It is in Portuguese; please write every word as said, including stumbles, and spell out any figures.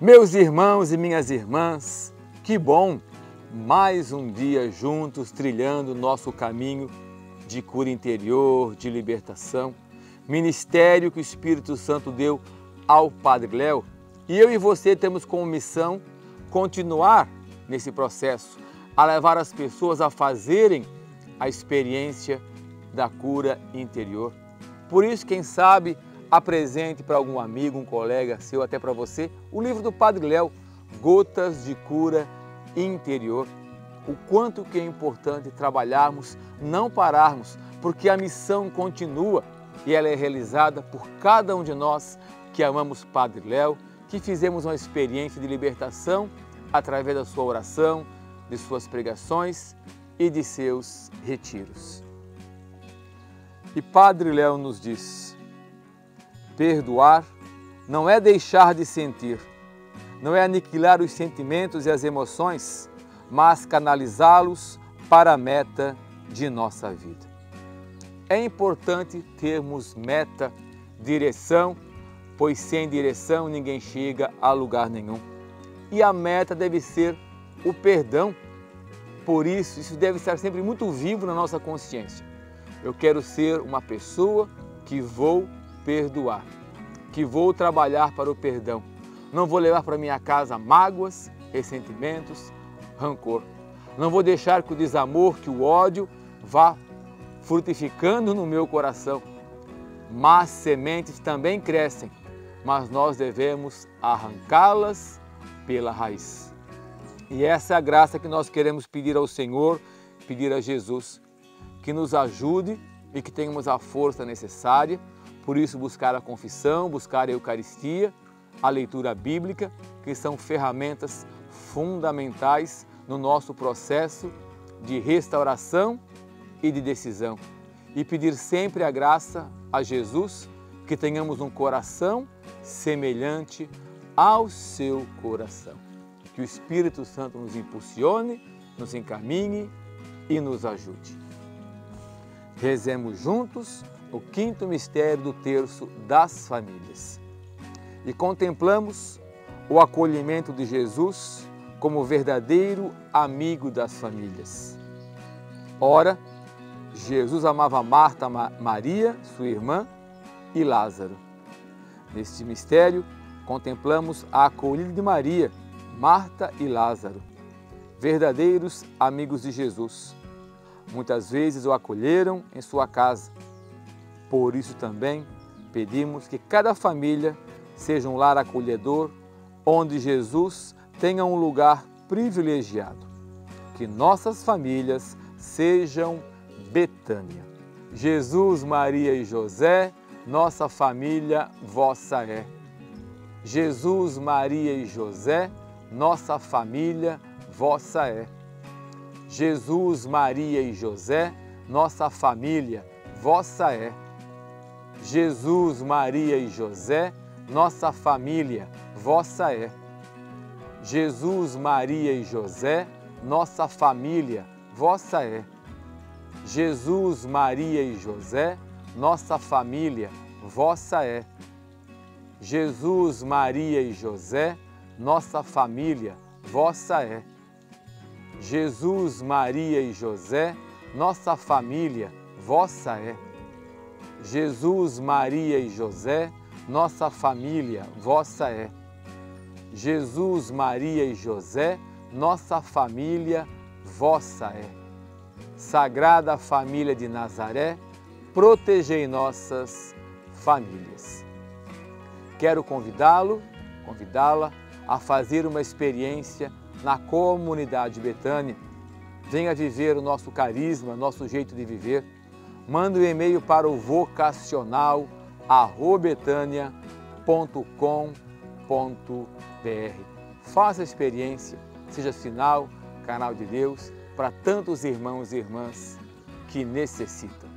Meus irmãos e minhas irmãs, que bom! Mais um dia juntos, trilhando nosso caminho de cura interior, de libertação. Ministério que o Espírito Santo deu ao Padre Léo. E eu e você temos como missão continuar nesse processo, a levar as pessoas a fazerem a experiência da cura interior. Por isso, quem sabe, apresente para algum amigo, um colega seu, até para você, o livro do Padre Léo, Gotas de Cura Interior. O quanto que é importante trabalharmos, não pararmos, porque a missão continua e ela é realizada por cada um de nós que amamos Padre Léo, que fizemos uma experiência de libertação através da sua oração, de suas pregações e de seus retiros. E Padre Léo nos diz: perdoar não é deixar de sentir, não é aniquilar os sentimentos e as emoções, mas canalizá-los para a meta de nossa vida. É importante termos meta, direção, pois sem direção ninguém chega a lugar nenhum. E a meta deve ser o perdão. Por isso, isso deve estar sempre muito vivo na nossa consciência. Eu quero ser uma pessoa que vou perdoar, que vou trabalhar para o perdão. Não vou levar para minha casa mágoas, ressentimentos, rancor. Não vou deixar que o desamor, que o ódio vá frutificando no meu coração. Mas sementes também crescem, mas nós devemos arrancá-las pela raiz. E essa é a graça que nós queremos pedir ao Senhor, pedir a Jesus, que nos ajude e que tenhamos a força necessária, por isso buscar a confissão, buscar a Eucaristia, a leitura bíblica, que são ferramentas fundamentais no nosso processo de restauração e de decisão. E pedir sempre a graça a Jesus, que tenhamos um coração semelhante ao seu coração. Que o Espírito Santo nos impulsione, nos encaminhe e nos ajude. Rezemos juntos o quinto mistério do terço das famílias. E contemplamos o acolhimento de Jesus como verdadeiro amigo das famílias. Ora, Jesus amava Marta, Maria, sua irmã, e Lázaro. Neste mistério, contemplamos a acolhida de Maria, Marta e Lázaro, verdadeiros amigos de Jesus. Muitas vezes o acolheram em sua casa. Por isso também pedimos que cada família seja um lar acolhedor, onde Jesus tenha um lugar privilegiado. Que nossas famílias sejam Betânia. Jesus, Maria e José, nossa família vossa é. Jesus, Maria e José, nossa família vossa é. Jesus, Maria e José, nossa família vossa é. Jesus, Maria e José, nossa família vossa é. Jesus, Maria e José, nossa família vossa é. Jesus, Maria e José, nossa família vossa é. Jesus, Maria e José, nossa família vossa é. Jesus, Maria e José, nossa família vossa é. Jesus, Maria e José, nossa família vossa é. Jesus, Maria e José, nossa família vossa é. Sagrada Família de Nazaré, protegei nossas famílias. Quero convidá-lo, convidá-la a fazer uma experiência na Comunidade Betânia. Venha viver o nosso carisma, nosso jeito de viver. Manda um e-mail para o vocacional arroba betania ponto com ponto br. Faça a experiência, seja sinal, canal de Deus, para tantos irmãos e irmãs que necessitam.